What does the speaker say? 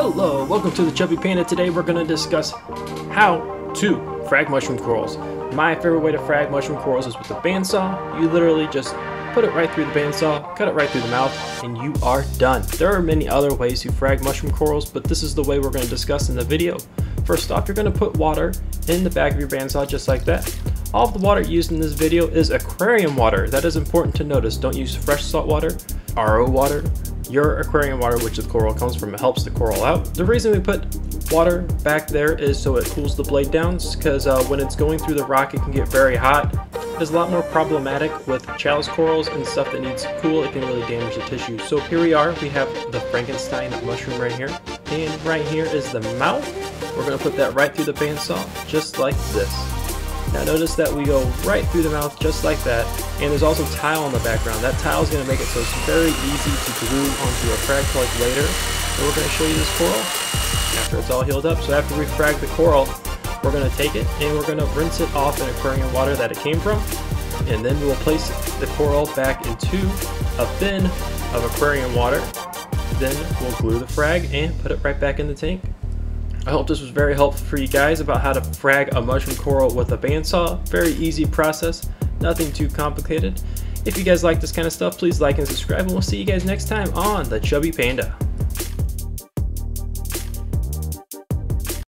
Hello, welcome to the Chubby Panda. Today we're going to discuss how to frag mushroom corals. My favorite way to frag mushroom corals is with a bandsaw. You literally just put it right through the bandsaw, cut it right through the mouth, and you are done. There are many other ways to frag mushroom corals, but this is the way we're going to discuss in the video. First off, you're going to put water in the back of your bandsaw just like that. All of the water used in this video is aquarium water. That is important to notice. Don't use fresh salt water, RO water. Your aquarium water, which the coral comes from, it helps the coral out. The reason we put water back there is so it cools the blade down, because when it's going through the rock, it can get very hot. It's a lot more problematic with chalice corals and stuff that needs to cool. It can really damage the tissue. So here we are. We have the Frankenstein mushroom right here. And right here is the mouth. We're going to put that right through the bandsaw, just like this. Now notice that we go right through the mouth just like that, and there's also tile in the background. That tile is going to make it so it's very easy to glue onto a frag plug later. So we're going to show you this coral after it's all healed up. So after we frag the coral, we're going to take it and we're going to rinse it off in aquarium water that it came from, and then we'll place the coral back into a bin of aquarium water. Then we'll glue the frag and put it right back in the tank. I hope this was very helpful for you guys about how to frag a mushroom coral with a bandsaw. Very easy process, nothing too complicated. If you guys like this kind of stuff, please like and subscribe, and we'll see you guys next time on the Chubby Panda.